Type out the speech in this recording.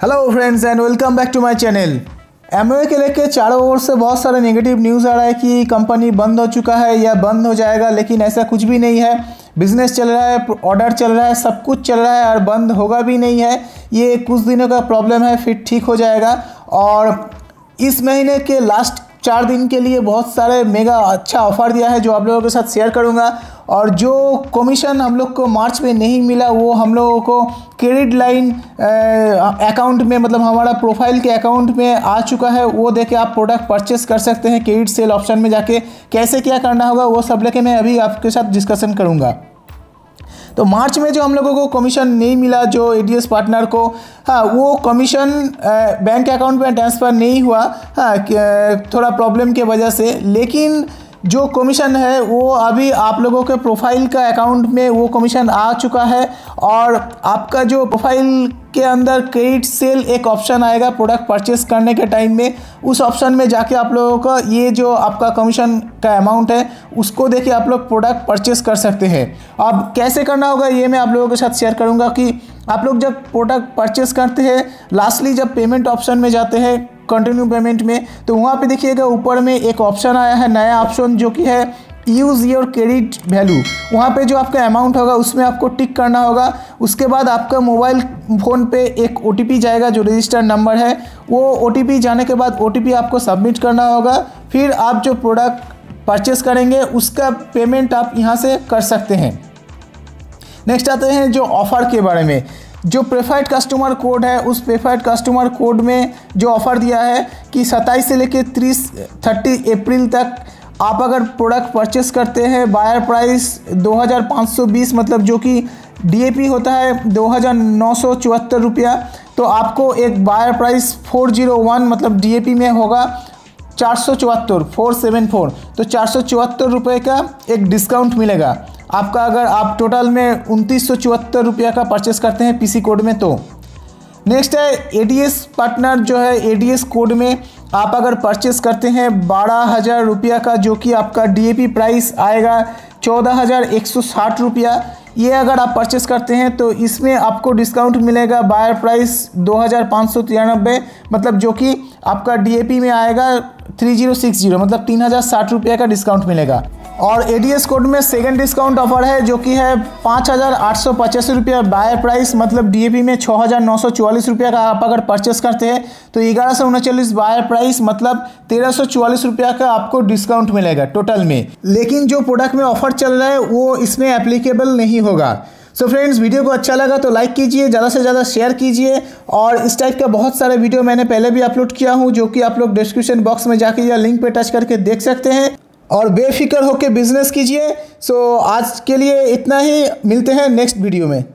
Hello friends and welcome back to my channel. Amway के लेके चारों ओर से बहुत सारे नेगेटिव न्यूज़ आ रहा है कि कंपनी बंद हो चुका है या बंद हो जाएगा, लेकिन ऐसा कुछ भी नहीं है। बिजनेस चल रहा है, ऑर्डर चल रहा है, सब कुछ चल रहा है और बंद होगा भी नहीं है। ये कुछ दिनों का प्रॉब्लम है, फिर ठीक हो जाएगा। और इस महीने के लास्ट 4 दिन के लिए बहुत सारे मेगा अच्छा ऑफ़र दिया है जो आप लोगों के साथ शेयर करूंगा। और जो कमीशन हम लोग को मार्च में नहीं मिला वो हम लोगों को क्रेडिट लाइन अकाउंट में, मतलब हमारा प्रोफाइल के अकाउंट में आ चुका है। वो देके आप प्रोडक्ट परचेस कर सकते हैं क्रेडिट सेल ऑप्शन में जाके। कैसे क्या करना होगा वो सब लेके मैं अभी आपके साथ डिस्कशन करूँगा। तो मार्च में जो हम लोगों को कमीशन नहीं मिला जो एडीएस पार्टनर को, हाँ, वो कमीशन बैंक अकाउंट में ट्रांसफ़र नहीं हुआ, हाँ, थोड़ा प्रॉब्लम के वजह से। लेकिन जो कमीशन है वो अभी आप लोगों के प्रोफाइल का अकाउंट में वो कमीशन आ चुका है। और आपका जो प्रोफाइल के अंदर क्रेडिट सेल एक ऑप्शन आएगा प्रोडक्ट परचेस करने के टाइम में, उस ऑप्शन में जाके आप लोगों का ये जो आपका कमीशन का अमाउंट है उसको देके आप लोग प्रोडक्ट परचेस कर सकते हैं। अब कैसे करना होगा ये मैं आप लोगों के साथ शेयर करूँगा कि आप लोग जब प्रोडक्ट परचेस करते हैं, लास्टली जब पेमेंट ऑप्शन में जाते हैं कंटिन्यू पेमेंट में, तो वहाँ पे देखिएगा ऊपर में एक ऑप्शन आया है, नया ऑप्शन, जो कि है यूज़ योर क्रेडिट वैल्यू। वहाँ पे जो आपका अमाउंट होगा उसमें आपको टिक करना होगा। उसके बाद आपका मोबाइल फ़ोन पे एक ओटीपी जाएगा जो रजिस्टर्ड नंबर है। वो ओटीपी जाने के बाद ओटीपी आपको सबमिट करना होगा। फिर आप जो प्रोडक्ट परचेस करेंगे उसका पेमेंट आप यहाँ से कर सकते हैं। नेक्स्ट आते हैं जो ऑफ़र के बारे में। जो प्रेफर्ड कस्टमर कोड है उस प्रेफर्ड कस्टमर कोड में जो ऑफ़र दिया है कि 27 से लेकर 30 अप्रैल तक आप अगर प्रोडक्ट परचेस करते हैं बायर प्राइस 2520, मतलब जो कि डीएपी होता है 2974 रुपया, तो आपको एक बायर प्राइस 401, मतलब डीएपी में होगा 474, तो 474 रुपये का एक डिस्काउंट मिलेगा आपका अगर आप टोटल में 2974 रुपया का परचेस करते हैं पीसी कोड में। तो नेक्स्ट है एडीएस पार्टनर जो है एडीएस कोड में आप अगर परचेस करते हैं 12,000 रुपया का, जो कि आपका डीएपी प्राइस आएगा 14,160 रुपया। ये अगर आप परचेस करते हैं तो इसमें आपको डिस्काउंट मिलेगा बायर प्राइस 2593, मतलब जो कि आपका डीएपी में आएगा 3060, मतलब 3060 रुपया का डिस्काउंट मिलेगा। और एडीएस कोड में सेकंड डिस्काउंट ऑफर है जो कि है 5885 रुपया बायर प्राइस, मतलब डीएपी में 6944 रुपया का आप अगर परचेस करते हैं तो 1139 बायर प्राइस, मतलब 1344 रुपया का आपको डिस्काउंट मिलेगा टोटल में। लेकिन जो प्रोडक्ट में ऑफर चल रहा है वो इसमें एप्लीकेबल नहीं होगा। सो फ्रेंड्स, वीडियो को अच्छा लगा तो लाइक कीजिए, ज़्यादा से ज़्यादा शेयर कीजिए। और इस टाइप का बहुत सारे वीडियो मैंने पहले भी अपलोड किया हूँ जो कि आप लोग डिस्क्रिप्शन बॉक्स में जाके या लिंक पे टच करके देख सकते हैं। और बेफिक्र होकर बिजनेस कीजिए। सो आज के लिए इतना ही, मिलते हैं नेक्स्ट वीडियो में।